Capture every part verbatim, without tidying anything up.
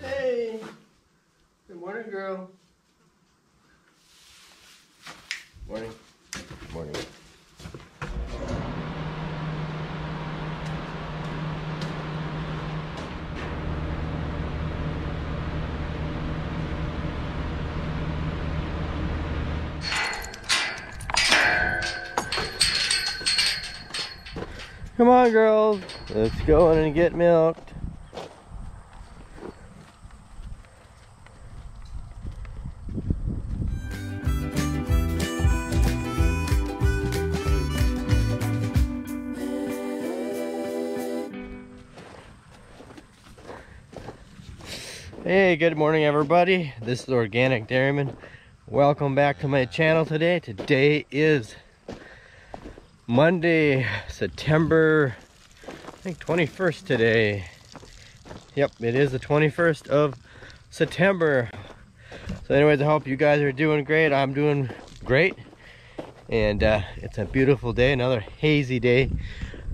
Hey! Good morning, girl. Morning. Morning. Come on, girls. Let's go in and get milked. Hey, good morning, everybody. This is Organic Dairyman. Welcome back to my channel today. Today is Monday, September, I think twenty-first today. Yep, it is the twenty-first of September. So anyways, I hope you guys are doing great. I'm doing great. And uh, it's a beautiful day, another hazy day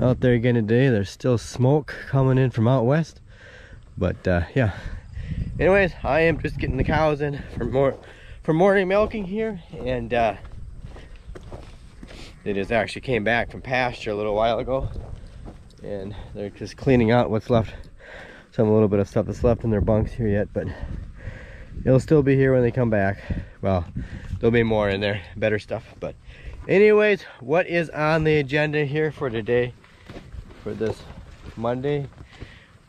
out there again today. There's still smoke coming in from out west. But uh, yeah, anyways, I am just getting the cows in for, more, for morning milking here. And uh, they just actually came back from pasture a little while ago, and they're just cleaning out what's left, some a little bit of stuff that's left in their bunks here yet, but it'll still be here when they come back. Well, there'll be more in there, better stuff. But anyways, what is on the agenda here for today, for this Monday?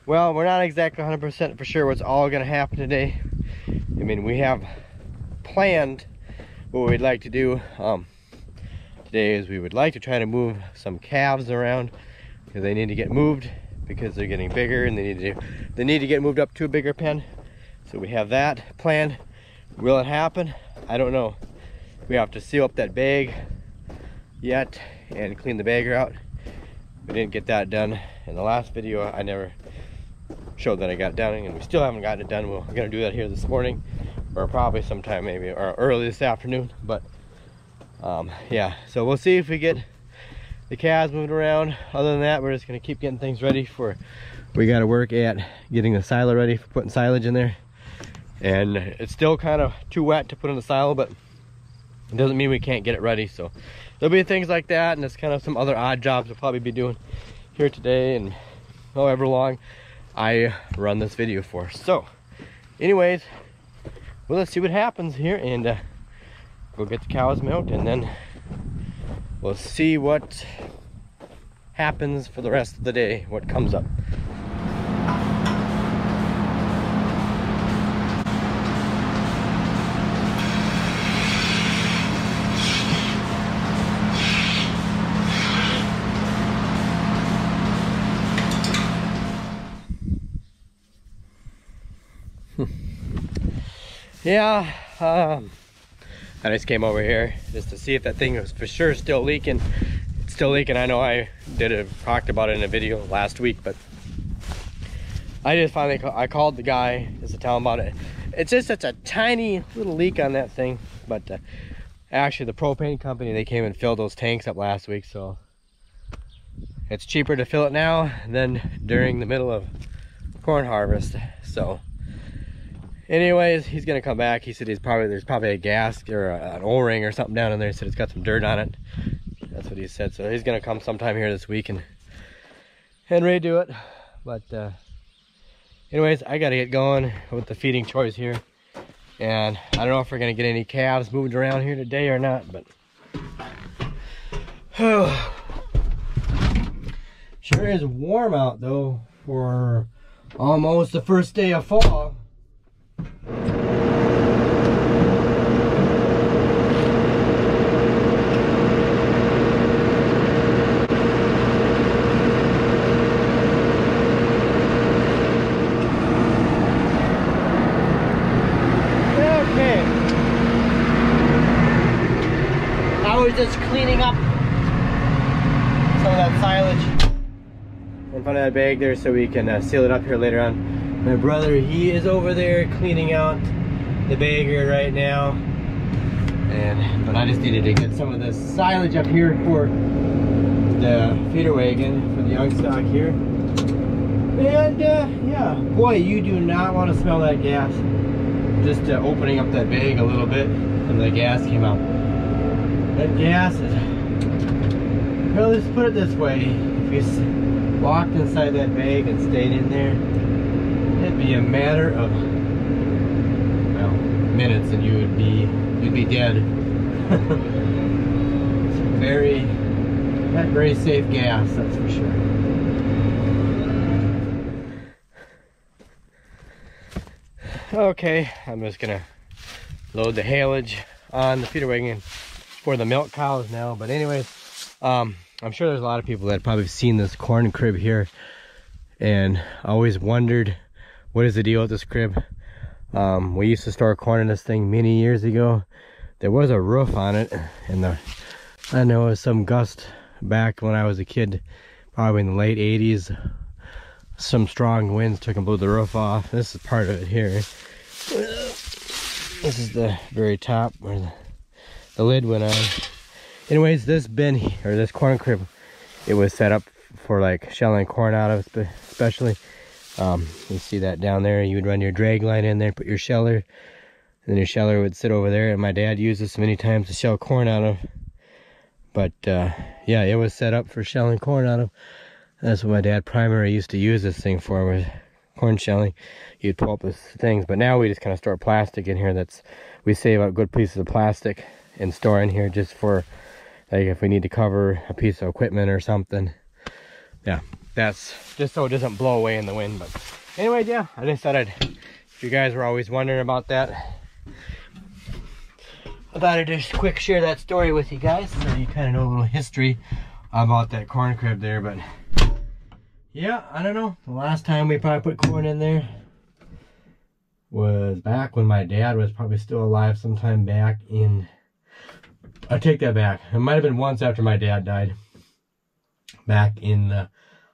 Well, we're not exactly one hundred percent for sure what's all going to happen today. I mean, we have planned what we'd like to do. Um, Is we would like to try to move some calves around because they need to get moved because they're getting bigger and they need to they need to get moved up to a bigger pen. So we have that planned. Will it happen? I don't know. We have to seal up that bag yet and clean the bagger out. We didn't get that done in the last video. I never showed that I got it done, and we still haven't gotten it done. We're gonna do that here this morning, or probably sometime maybe, or early this afternoon. But Um, yeah, so we'll see if we get the calves moved around. Other than that, we're just going to keep getting things ready for, we got to work at getting the silo ready for putting silage in there. And it's still kind of too wet to put in the silo, but it doesn't mean we can't get it ready. So there'll be things like that, and it's kind of some other odd jobs we'll probably be doing here today and however long I run this video for. So anyways, well, let's see what happens here, and uh, we'll get the cows milked, and then we'll see what happens for the rest of the day, what comes up. Yeah, um... I just came over here just to see if that thing was for sure still leaking. It's still leaking. I know I did a, talked about it in a video last week, but I just finally I called the guy just to tell him about it. It's just such a tiny little leak on that thing, but uh, actually the propane company, they came and filled those tanks up last week, so it's cheaper to fill it now than during the middle of corn harvest. So anyways, he's gonna come back. He said he's probably there's probably a gasket or a, an O-ring or something down in there. He said it's got some dirt on it. That's what he said. So he's gonna come sometime here this week and and redo it. But uh, anyways, I gotta get going with the feeding chores here. And I don't know if we're gonna get any calves moved around here today or not. But sure is warm out though for almost the first day of fall. Just cleaning up some of that silage in front of that bag there so we can uh, seal it up here later on. My brother, he is over there cleaning out the bagger right now, and but I just needed to get some of this silage up here for the feeder wagon for the young stock here. And uh, yeah, boy, you do not want to smell that gas. Just uh, opening up that bag a little bit, and the gas came out. That gas is, well, let's put it this way, if you walked inside that bag and stayed in there, it'd be a matter of, well, minutes, and you would be, you'd be dead. It's very, not very safe gas, that's for sure. Okay, I'm just gonna load the haylage on the feeder wagon for the milk cows now. But anyways, um, I'm sure there's a lot of people that probably have seen this corn crib here and always wondered, what is the deal with this crib? Um, we used to store corn in this thing many years ago. There was a roof on it, and the, I know it was some gust back when I was a kid, probably in the late eighties. Some strong winds took and blew the roof off. This is part of it here. This is the very top where the, the lid went on. Anyways, this bin or this corn crib, it was set up for like shelling corn out of, especially. Um, you see that down there? You would run your drag line in there, put your sheller, and then your sheller would sit over there. And my dad used this many times to shell corn out of. But uh, yeah, it was set up for shelling corn out of. That's what my dad primarily used to use this thing for, was corn shelling. You'd pull up those things, but now we just kind of store plastic in here. That's, we save up good pieces of plastic and store in here just for, like, if we need to cover a piece of equipment or something. Yeah, that's just so it doesn't blow away in the wind. But anyway, yeah, I just thought I'd, if you guys were always wondering about that, I thought I'd just quick share that story with you guys, so you kind of know a little history about that corn crib there. But yeah, I don't know, the last time we probably put corn in there was back when my dad was probably still alive, sometime back in, I take that back, it might have been once after my dad died, back in the,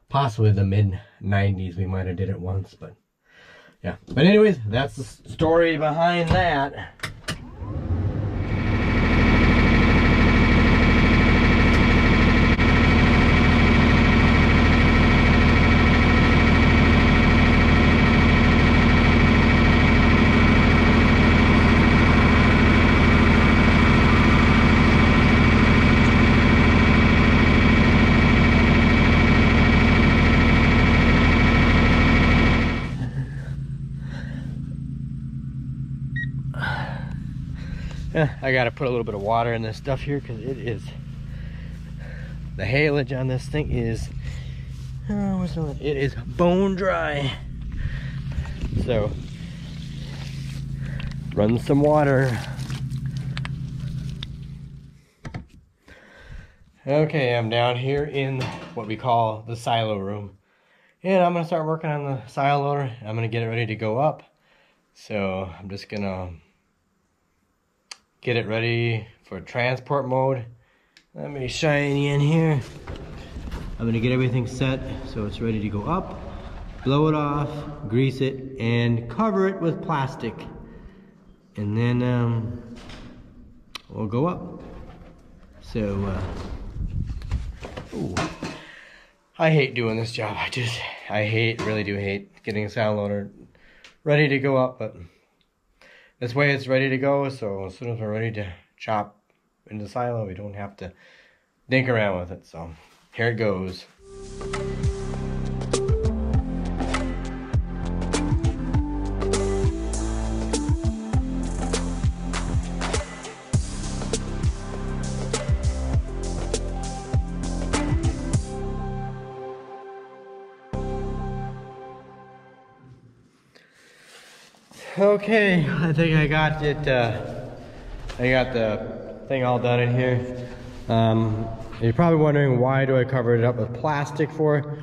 possibly the mid nineties, we might have did it once. But yeah, but anyways, that's the story behind that. I gotta put a little bit of water in this stuff here, because it is, the haylage on this thing is, oh, it is bone dry. So run some water. Okay, I'm down here in what we call the silo room, and I'm gonna start working on the silo loader. I'm gonna get it ready to go up, so I'm just gonna get it ready for transport mode. Let me shine you in here. I'm gonna get everything set so it's ready to go up, blow it off, grease it, and cover it with plastic. And then um, we'll go up. So, uh, ooh, I hate doing this job. I just, I hate, really do hate getting a silo loader ready to go up, but this way it's ready to go, so as soon as we're ready to chop into the silo, we don't have to dink around with it. So here it goes. Okay, I think I got it, uh, I got the thing all done in here. Um, you're probably wondering, why do I cover it up with plastic for?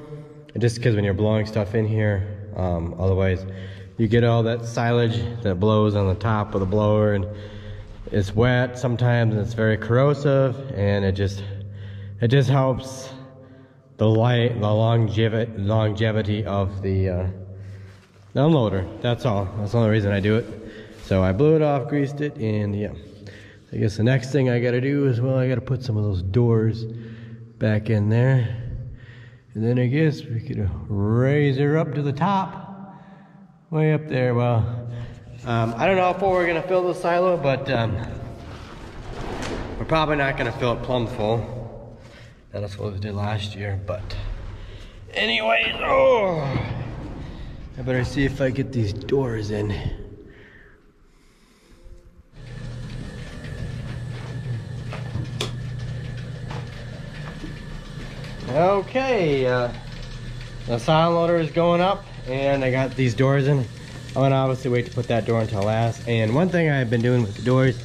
Just because when you're blowing stuff in here, um, otherwise you get all that silage that blows on the top of the blower, and it's wet sometimes, and it's very corrosive, and it just, it just helps the light, the longevity, longevity of the, uh, unloader. That's all, that's the only reason I do it. So I blew it off, greased it, and yeah, I guess the next thing I gotta do is, well, I gotta put some of those doors back in there, And then I guess we could raise her up to the top, way up there. Well, um, I don't know how full we're gonna fill the silo, but um, we're probably not gonna fill it plumb full. That's what we did last year, but anyways, oh, I better see if I get these doors in. Okay, uh, the silo loader is going up and I got these doors in. I'm gonna obviously wait to put that door until last. And one thing I've been doing with the doors,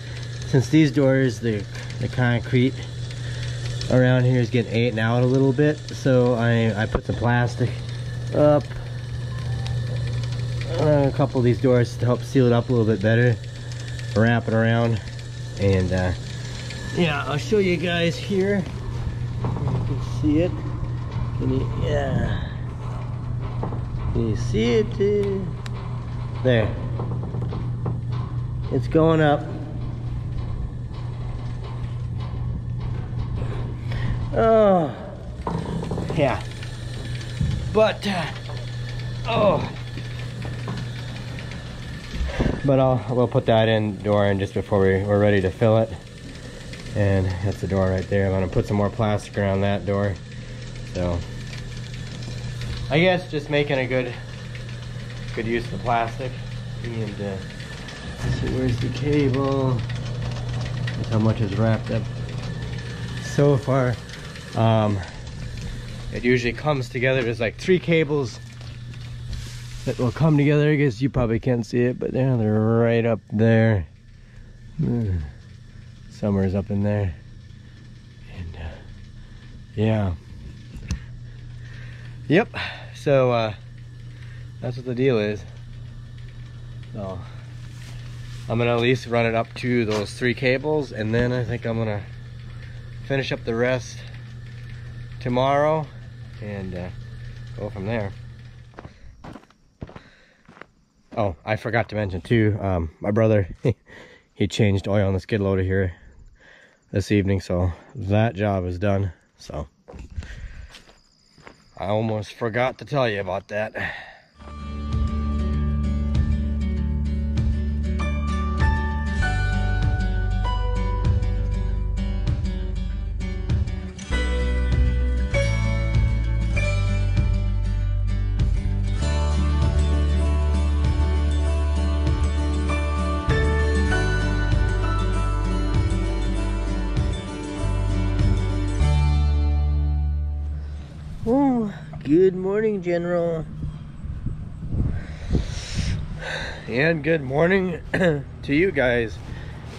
since these doors, the, the concrete around here is getting eaten out a little bit, so I, I put some plastic up a couple of these doors to help seal it up a little bit better, wrap it around, and uh, yeah, I'll show you guys here. You can see it. Can you, yeah. Can you see it? There. It's going up. Oh, yeah. But, uh, oh. But I'll, we'll put that in door in just before we, we're ready to fill it. And that's the door right there. I'm gonna put some more plastic around that door. So I guess just making a good good use of the plastic. And uh, let's see, where's the cable? That's how much is wrapped up so far. Um, it usually comes together. There's like three cables that will come together. I guess you probably can't see it, but yeah, they're right up there. Mm. Summer's up in there, and uh, yeah, yep. So uh, that's what the deal is. So I'm gonna at least run it up to those three cables, and then I think I'm gonna finish up the rest tomorrow and uh, go from there. Oh, I forgot to mention too, um, my brother, he changed oil on the skid loader here this evening, so that job is done. So I almost forgot to tell you about that. Good morning, General. And good morning to you guys.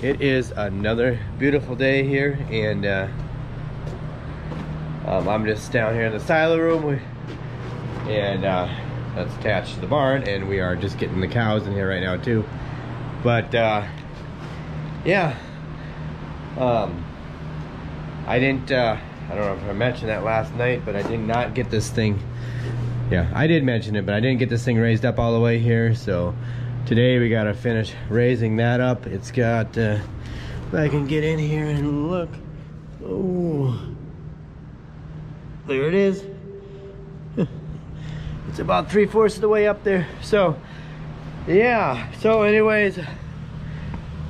It is another beautiful day here, and uh, um, I'm just down here in the silo room, and uh, that's attached to the barn, and we are just getting the cows in here right now too. But uh, yeah, um, I didn't uh, I don't know if I mentioned that last night, but I did not get this thing. Yeah, I did mention it, but I didn't get this thing raised up all the way here. So today we gotta finish raising that up. It's got, uh, if I can get in here and look. Oh, there it is. It's about three-fourths of the way up there. So yeah, so anyways,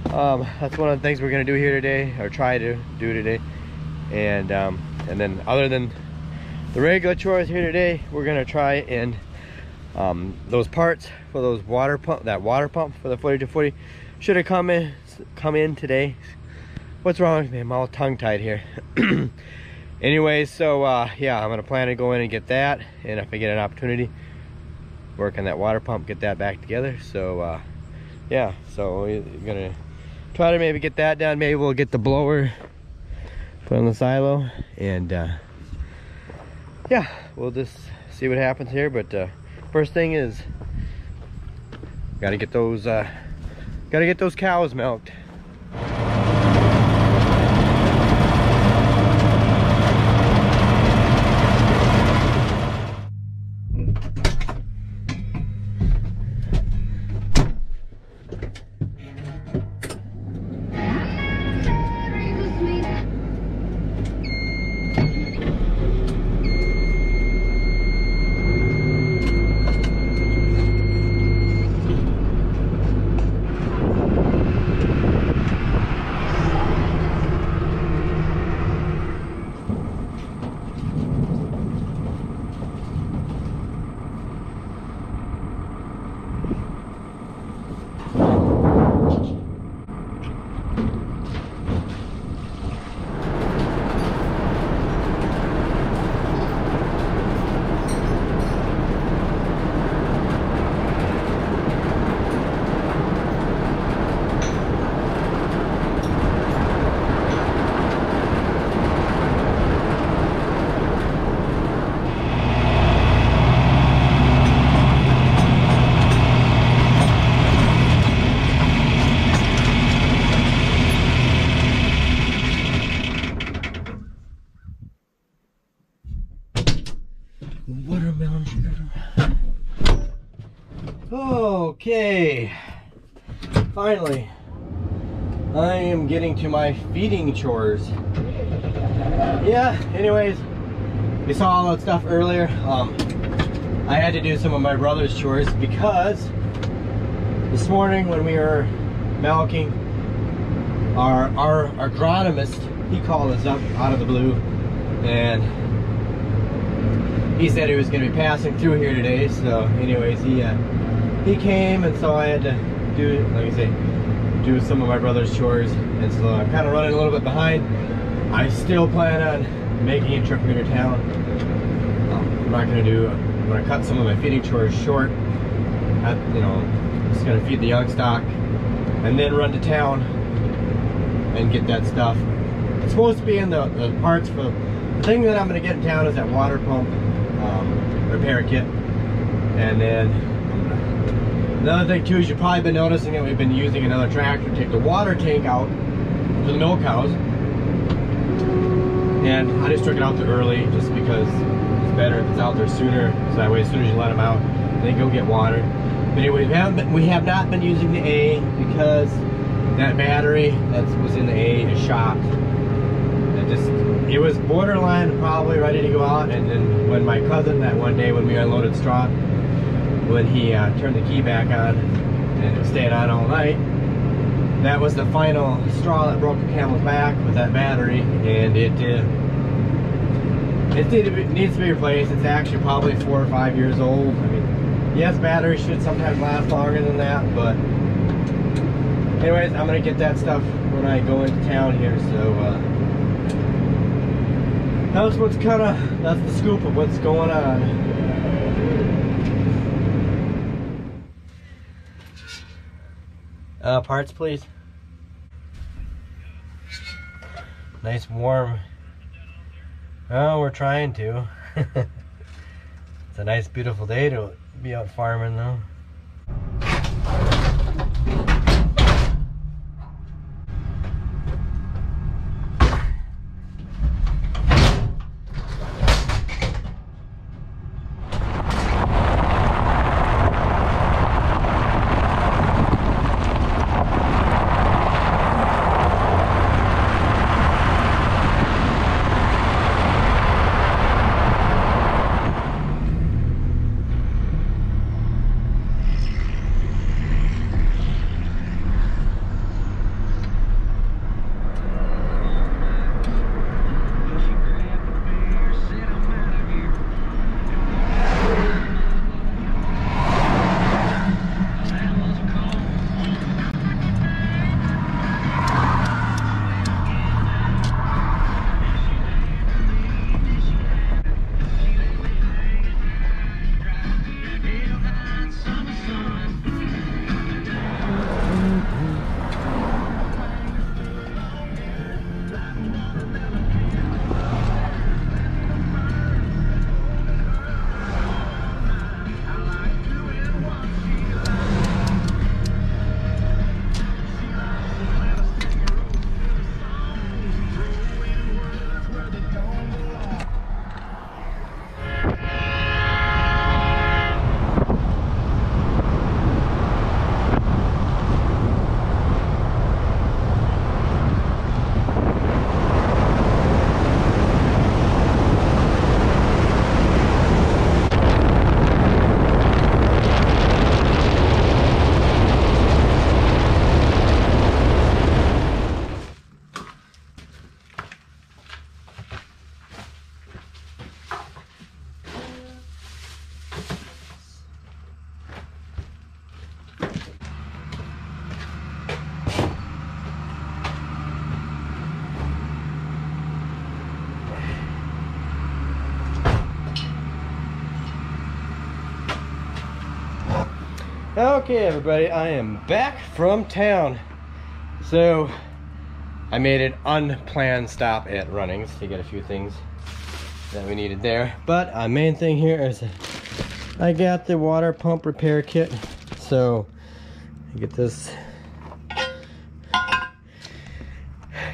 um, that's one of the things we're gonna do here today, or try to do today. And um, and then other than the regular chores here today, we're gonna try and um, those parts for those water pump, that water pump for the forty-two forty should have come in come in today. What's wrong with me? I'm all tongue-tied here. Anyway, so uh, yeah, I'm gonna plan to go in and get that, and if I get an opportunity, work on that water pump, get that back together. So uh, yeah, so we're gonna try to maybe get that done. Maybe we'll get the blower put on the silo, and uh, yeah, we'll just see what happens here. But uh, first thing is, gotta get those uh, gotta get those cows milked. Okay, finally, I am getting to my feeding chores. Yeah, anyways, you saw all that stuff earlier. Um, I had to do some of my brother's chores because this morning when we were milking, our, our agronomist, he called us up out of the blue, and he said he was going to be passing through here today. So anyways, he uh, he came, and so I had to do, let me say, do some of my brother's chores, and so I'm kind of running a little bit behind. I still plan on making a trip here to town. Um, I'm not going to do, I'm going to cut some of my feeding chores short. I, you know, I'm just going to feed the young stock and then run to town and get that stuff. It's supposed to be in the, the parts for, the thing that I'm going to get in town is that water pump. Um, repair kit. And then another thing too is you've probably been noticing that we've been using another tractor to take the water tank out for the milk cows, and I just took it out there early just because it's better if it's out there sooner, so that way as soon as you let them out they go get water. But anyway, we haven't been, we have not been using the A because that battery that was in the A is shot. Just, it was borderline probably ready to go out, and then when my cousin that one day when we unloaded straw, when he uh, turned the key back on and it stayed on all night, that was the final straw that broke the camel's back with that battery, and it uh, it need to be, needs to be replaced. It's actually probably four or five years old. I mean, yes, batteries should sometimes last longer than that, but anyways, I'm going to get that stuff when I go into town here. So uh, that's what's kind of, that's the scoop of what's going on. Uh, parts, please. Nice warm. Oh, we're trying to. It's a nice, beautiful day to be out farming, though. Okay, everybody, I am back from town. So I made an unplanned stop at Runnings to get a few things that we needed there, but our main thing here is I got the water pump repair kit. So I get this,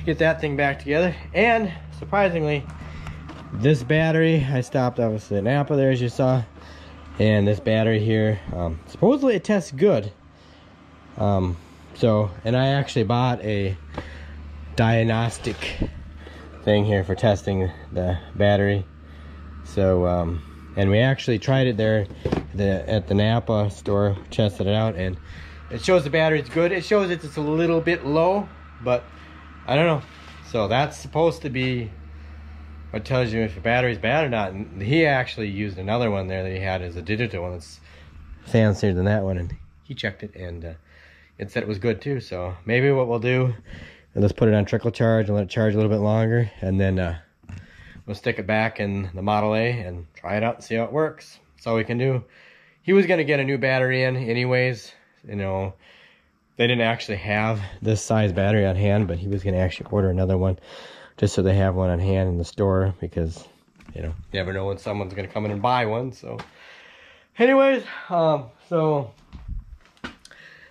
get that thing back together, and surprisingly this battery, I stopped obviously at Napa there as you saw, And this battery here, um, supposedly it tests good. Um, so, and I actually bought a diagnostic thing here for testing the battery. So, um, and we actually tried it there the, at the Napa store, tested it out, and it shows the battery's good. It shows it's a little bit low, but I don't know. So that's supposed to be what tells you if your battery's bad or not. And he actually used another one there that he had as a digital one that's fancier than that one, and he checked it, and uh, it said it was good too. So maybe what we'll do, let's put it on trickle charge and let it charge a little bit longer, and then uh, we'll stick it back in the Model A and try it out and see how it works. That's all we can do. He was gonna get a new battery in anyways. You know, they didn't actually have this size battery on hand, but he was gonna actually order another one just so they have one on hand in the store, because, you know, you never know when someone's gonna come in and buy one. So anyways, um, so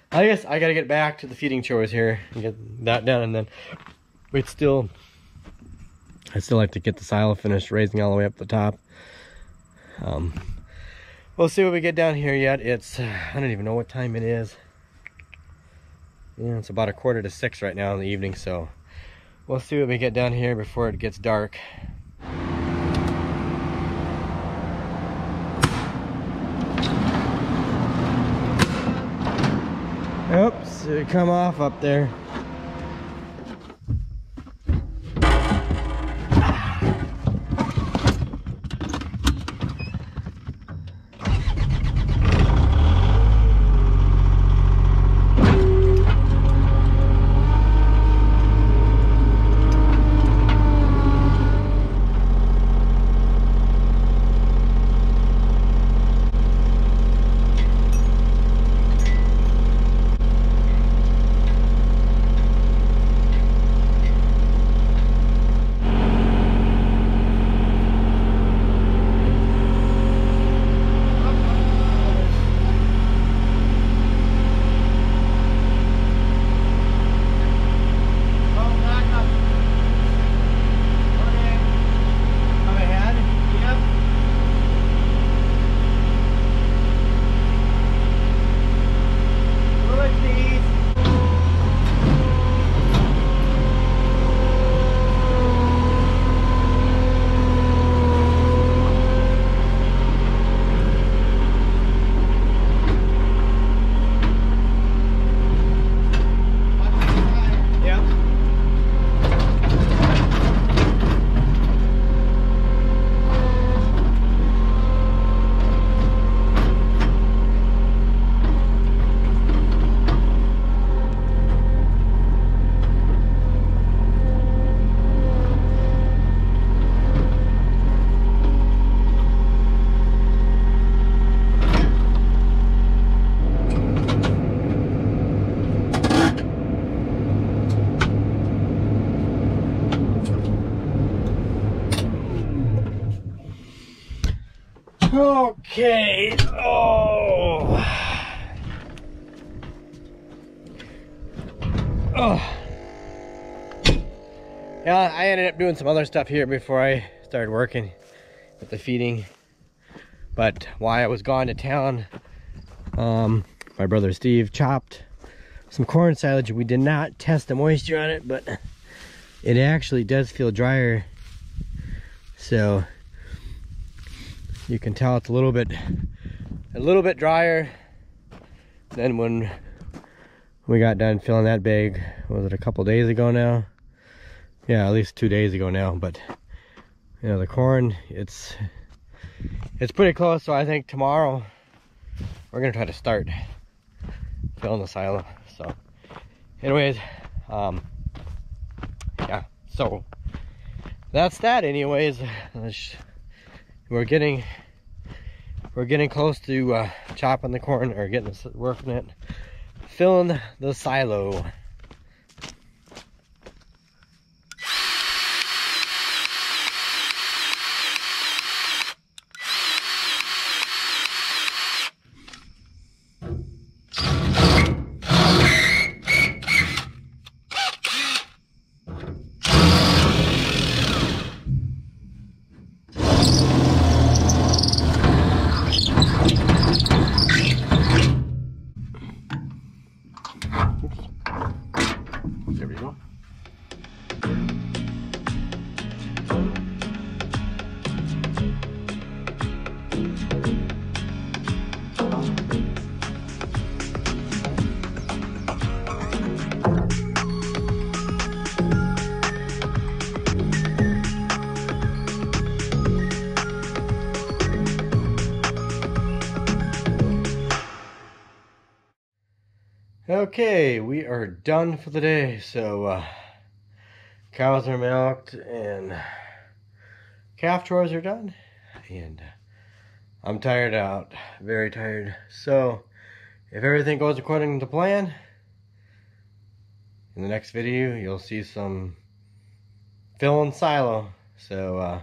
I guess I gotta get back to the feeding chores here and get that done, and then we'd still, I'd still like to get the silo finished, raising all the way up the top. Um, we'll see what we get down here yet. It's, I don't even know what time it is. Yeah, it's about a quarter to six right now in the evening, so we'll see what we get down here before it gets dark. Oops, it come off up there. Okay, oh. oh. Yeah, I ended up doing some other stuff here before I started working with the feeding. But while I was gone to town, um, my brother Steve chopped some corn silage. We did not test the moisture on it, but it actually does feel drier. So you can tell it's a little bit, a little bit drier than when we got done filling that bag. Was it a couple days ago now? Yeah, at least two days ago now. But you know, the corn, it's it's pretty close. So I think tomorrow we're gonna try to start filling the silo. So, anyways, um, yeah. So that's that. Anyways, let's, we're getting we're getting close to uh, chopping the corn, or getting working it, filling the silo. Thank you. Okay, we are done for the day. So uh, cows are milked and calf chores are done, and I'm tired out, very tired. So if everything goes according to plan, in the next video you'll see some filling silo. So uh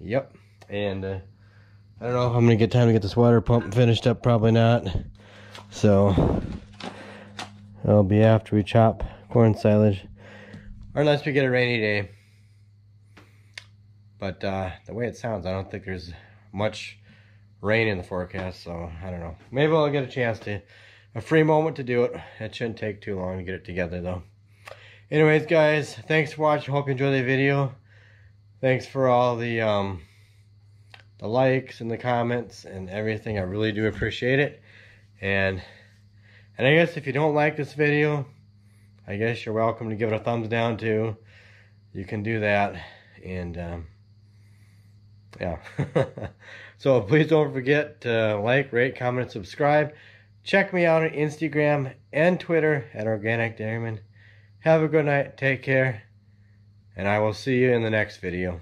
yep, and uh, I don't know if I'm gonna get time to get this water pump finished up, probably not. So that'll be after we chop corn silage, or unless we get a rainy day. But uh the way it sounds, I don't think there's much rain in the forecast, so I don't know. Maybe I'll get a chance to, a free moment to do it. It shouldn't take too long to get it together though. Anyways guys, thanks for watching. Hope you enjoyed the video. Thanks for all the um the likes and the comments and everything. I really do appreciate it. And and I guess if you don't like this video, I guess you're welcome to give it a thumbs down too. You can do that. And um yeah. So please don't forget to like, rate, comment, and subscribe. Check me out on Instagram and Twitter at Organic Dairyman. Have a good night, take care, and I will see you in the next video.